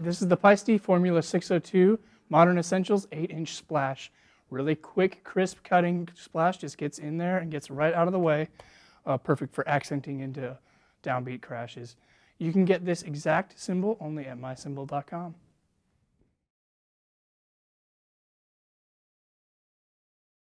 This is the Paiste Formula 602 Modern Essentials 8-inch splash. Really quick, crisp cutting splash, just gets in there and gets right out of the way. Perfect for accenting into downbeat crashes. You can get this exact cymbal only at myCymbal.com.